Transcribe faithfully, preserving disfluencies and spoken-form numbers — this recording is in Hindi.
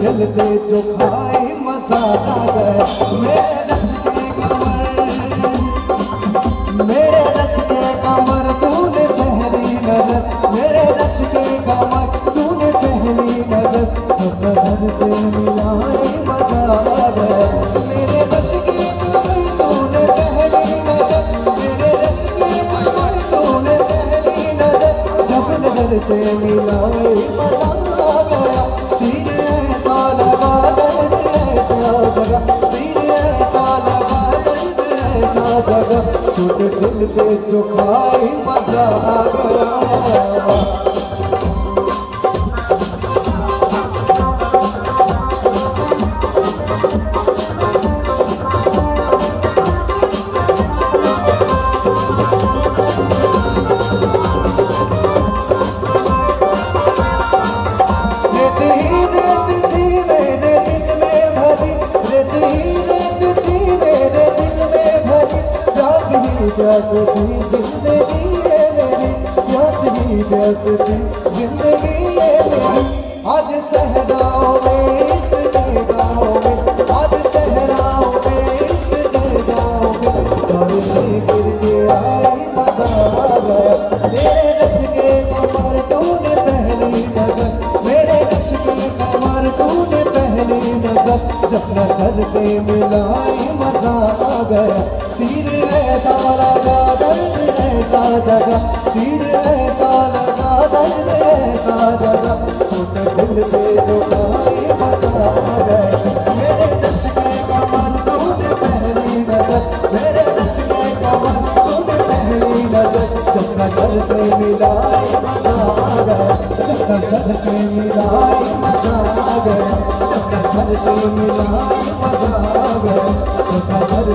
दिल पे जो खाए मजा आ गया। मेरे रश्के कमर, मेरे रश्के कमर तूने पहली नजर, मेरे रश्के कमर तूने पहली नजर, जब नजर से मिलाए मजा आ गया। मेरे रश्के कमर तूने पहली नजर, मेरे रश्के कमर तूने पहली नजर, जब नजर से मिलाए मजा आ गया। छोटे दिल पे जो खाए मजा आ गया। प्यास थी जिंदगी है मेरी, प्यास ही प्यास थी जिंदगी है मेरी, आज सहराओं में इश्क के गाँव में, आज सहराओं में इश्क के गाँव में, बारिश गिर के आई मजा आ गया। मेरे रश्के कमर तूने पहली नजर, मेरे रश्के कमर तूने पहली नजर, जब नजर से मिलाई मजा आ गया। ऐसा लगा दर्द ऐसा जगा, तीर ऐसा लगा दर्द ऐसा जगा, छोटे दिल पे जो खाए मजा आ गया। मेरे रश्के कमर तूने पहली नजर, मेरे रश्के कमर तूने पहली नजर, जब नजर से मिलाए मजा आ गया, जब नजर से मिलाए मजा आ गया, जब नजर से मिलाए मजा आ गया, जब नजर